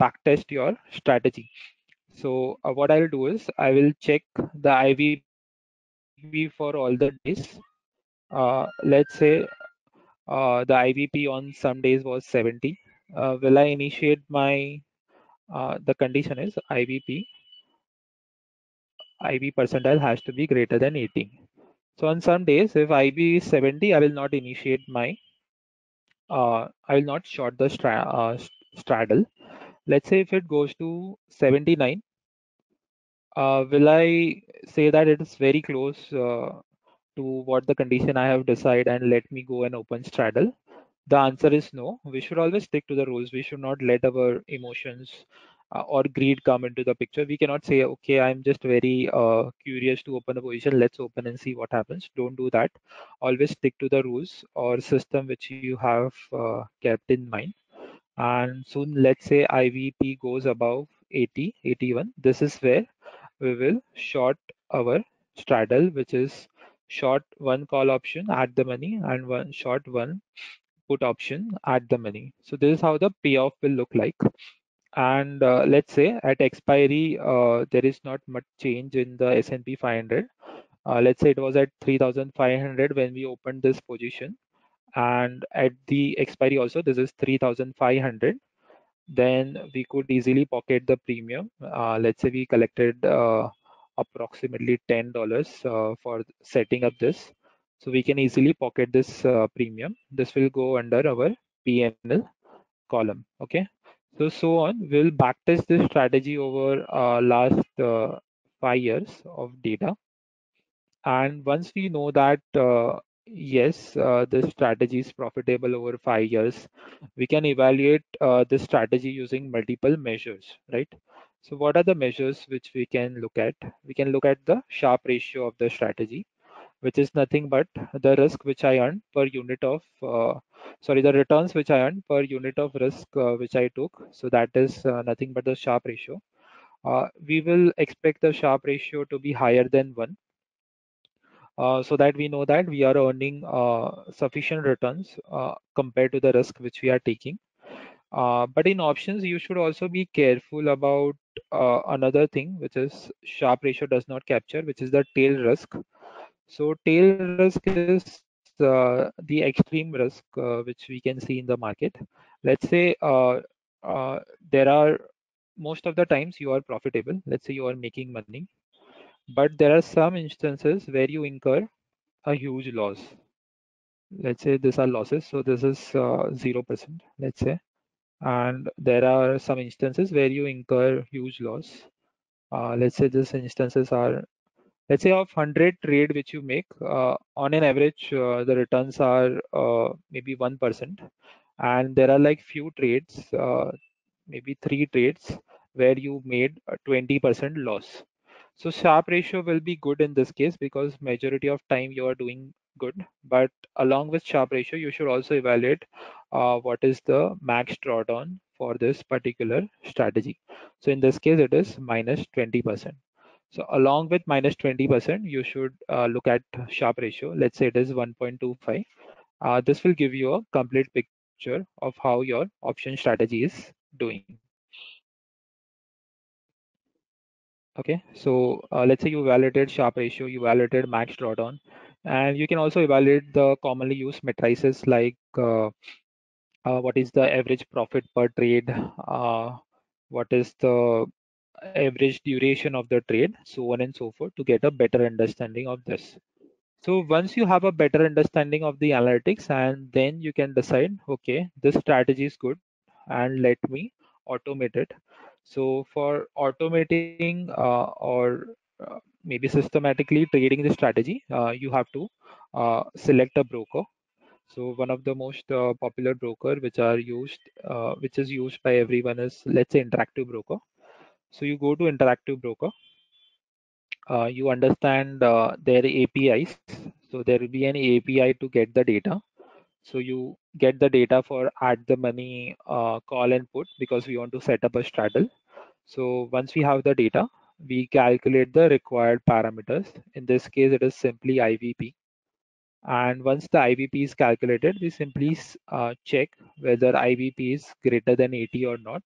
backtest your strategy. So what I'll do is I will check the IVP for all the days. Let's say the IVP on some days was 70. Will I initiate my the condition is IVP, IV percentile has to be greater than 18. So on some days, if IB is 70, I will not initiate my, I will not short the straddle. Let's say if it goes to 79, will I say that it is very close to what the condition I have decided and let me go and open straddle? The answer is no. We should always stick to the rules. We should not let our emotions or greed come into the picture. We cannot say, okay, I'm just very curious to open a position, let's open and see what happens. Don't do that. Always stick to the rules or system which you have kept in mind. And soon, let's say IVP goes above 80, 81. This is where we will short our straddle, which is short one call option at the money and one short one put option at the money. So this is how the payoff will look like. And let's say at expiry there is not much change in the S&P 500. Let's say it was at 3,500 when we opened this position, and at the expiry also this is 3,500. Then we could easily pocket the premium. Let's say we collected approximately $10 for setting up this, so we can easily pocket this premium. This will go under our PNL column. Okay. So on, we'll backtest this strategy over last 5 years of data. And once we know that, yes, this strategy is profitable over 5 years, we can evaluate this strategy using multiple measures, right? So what are the measures which we can look at? We can look at the Sharpe ratio of the strategy, which is nothing but the risk which I earned per unit of, the returns which I earned per unit of risk which I took. So that is nothing but the Sharpe ratio. We will expect the Sharpe ratio to be higher than 1, so that we know that we are earning sufficient returns compared to the risk which we are taking. But in options, you should also be careful about another thing, which is Sharpe ratio does not capture, which is the tail risk. So tail risk is the extreme risk which we can see in the market. Let's say there are most of the times you are profitable. Let's say you are making money, but there are some instances where you incur a huge loss. Let's say these are losses. So this is 0%, let's say. And there are some instances where you incur huge loss. Let's say these instances are, let's say of 100 trade which you make, on an average the returns are maybe 1%, and there are like few trades, maybe 3 trades where you made a 20% loss. So Sharpe ratio will be good in this case because majority of time you are doing good, but along with Sharpe ratio you should also evaluate what is the max drawdown for this particular strategy. So in this case it is minus 20%. So along with minus 20%, you should look at Sharpe ratio. Let's say it is 1.25. This will give you a complete picture of how your option strategy is doing. Okay, so let's say you evaluated Sharpe ratio, you evaluated max drawdown, and you can also evaluate the commonly used matrices like what is the average profit per trade, what is the average duration of the trade, so on and so forth, to get a better understanding of this. So once you have a better understanding of the analytics, and then you can decide, okay, this strategy is good and let me automate it. So for automating or maybe systematically trading the strategy, you have to select a broker. So one of the most popular broker which is used by everyone is, let's say, Interactive Broker. So you go to Interactive Broker, you understand their APIs. So there will be an API to get the data. So you get the data for at the money, call and put, because we want to set up a straddle. So once we have the data, we calculate the required parameters. In this case, it is simply IVP. And once the IVP is calculated, we simply check whether IVP is greater than 80 or not.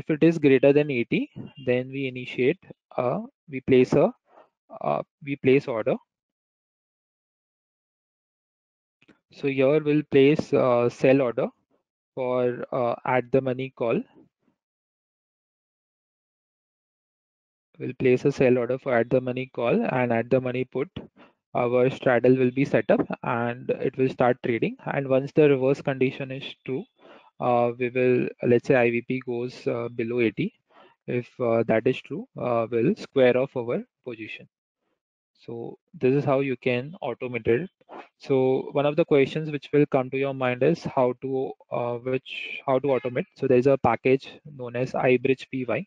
If it is greater than 80, then we initiate we place order. So here we'll place sell order for at the money call. We'll place a sell order for at the money call and at the money put. Our straddle will be set up and it will start trading. And once the reverse condition is true, we will, let's say IVP goes below 80. If that is true, we'll square off our position. So this is how you can automate it. So one of the questions which will come to your mind is how to automate. So there's a package known as IBridgePy,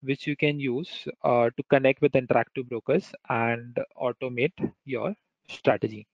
which you can use to connect with Interactive Brokers and automate your strategy.